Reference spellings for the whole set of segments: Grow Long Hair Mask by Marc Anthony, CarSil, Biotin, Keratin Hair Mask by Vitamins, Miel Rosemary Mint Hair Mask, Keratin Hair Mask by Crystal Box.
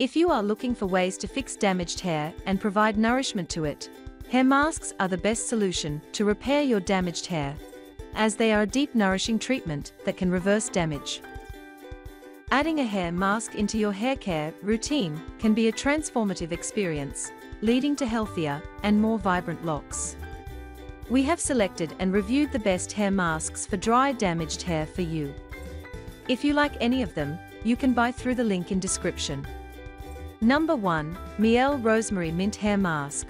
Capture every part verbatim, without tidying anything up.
If you are looking for ways to fix damaged hair and provide nourishment to it, hair masks are the best solution to repair your damaged hair, as they are a deep nourishing treatment that can reverse damage. Adding a hair mask into your hair care routine can be a transformative experience, leading to healthier and more vibrant locks. We have selected and reviewed the best hair masks for dry, damaged hair for you. If you like any of them, you can buy through the link in description. Number one. Miel Rosemary Mint Hair Mask.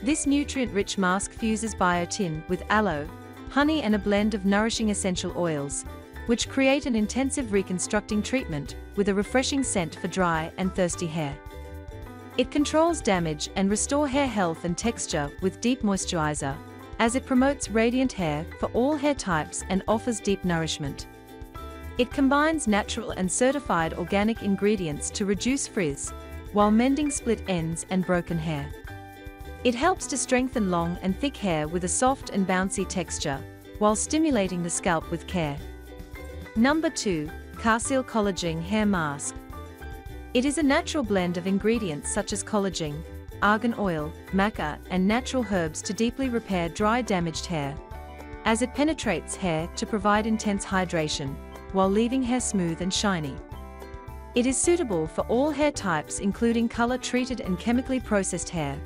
This nutrient-rich mask fuses biotin with aloe, honey and a blend of nourishing essential oils, which create an intensive reconstructing treatment with a refreshing scent for dry and thirsty hair. It controls damage and restores hair health and texture with deep moisturizer, as it promotes radiant hair for all hair types and offers deep nourishment. It combines natural and certified organic ingredients to reduce frizz, while mending split ends and broken hair. It helps to strengthen long and thick hair with a soft and bouncy texture, while stimulating the scalp with care. Number two. CarSil Collagen Hair Mask. It is a natural blend of ingredients such as collagen, argan oil, maca, and natural herbs to deeply repair dry, damaged hair, as it penetrates hair to provide intense hydration, while leaving hair smooth and shiny. It is suitable for all hair types, including color-treated and chemically processed hair,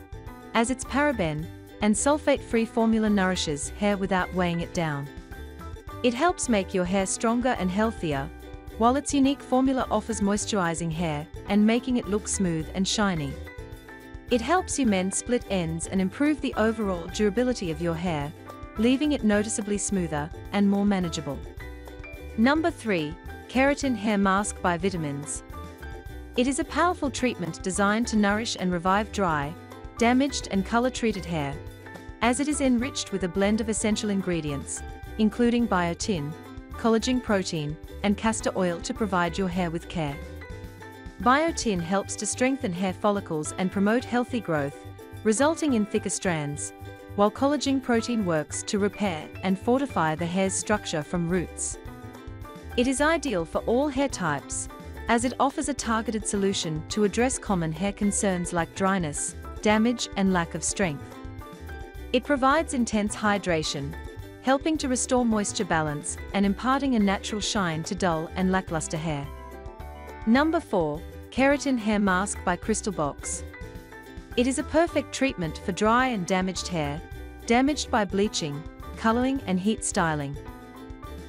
as its paraben and sulfate-free formula nourishes hair without weighing it down. It helps make your hair stronger and healthier, while its unique formula offers moisturizing hair and making it look smooth and shiny. It helps you mend split ends and improve the overall durability of your hair, leaving it noticeably smoother and more manageable. Number three. Keratin Hair Mask by Vitamins. It is a powerful treatment designed to nourish and revive dry, damaged and color-treated hair, as it is enriched with a blend of essential ingredients, including biotin, collagen protein, and castor oil to provide your hair with care. Biotin helps to strengthen hair follicles and promote healthy growth, resulting in thicker strands, while collagen protein works to repair and fortify the hair's structure from roots. It is ideal for all hair types, as it offers a targeted solution to address common hair concerns like dryness, damage, and lack of strength. It provides intense hydration, helping to restore moisture balance and imparting a natural shine to dull and lackluster hair. Number four. Keratin Hair Mask by Crystal Box. It is a perfect treatment for dry and damaged hair, damaged by bleaching, coloring, and heat styling.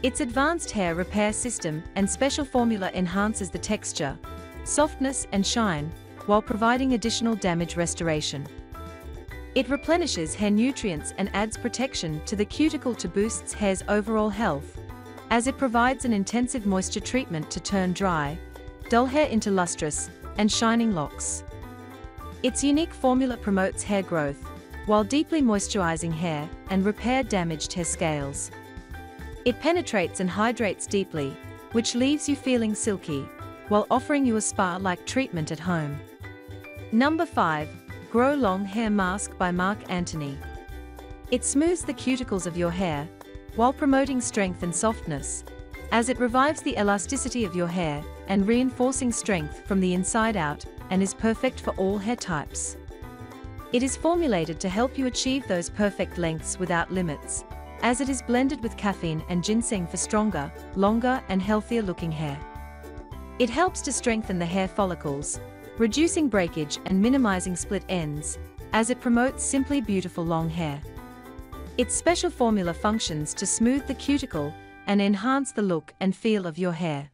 Its advanced hair repair system and special formula enhances the texture, softness, and shine, while providing additional damage restoration. It replenishes hair nutrients and adds protection to the cuticle to boost hair's overall health, as it provides an intensive moisture treatment to turn dry, dull hair into lustrous and shining locks. Its unique formula promotes hair growth, while deeply moisturizing hair and repair damaged hair scales. It penetrates and hydrates deeply, which leaves you feeling silky, while offering you a spa-like treatment at home. Number five. Grow Long Hair Mask by Marc Anthony. It smooths the cuticles of your hair, while promoting strength and softness, as it revives the elasticity of your hair and reinforcing strength from the inside out, and is perfect for all hair types. It is formulated to help you achieve those perfect lengths without limits, as it is blended with caffeine and ginseng for stronger, longer, and healthier looking hair. It helps to strengthen the hair follicles, reducing breakage and minimizing split ends, as it promotes simply beautiful long hair. Its special formula functions to smooth the cuticle and enhance the look and feel of your hair.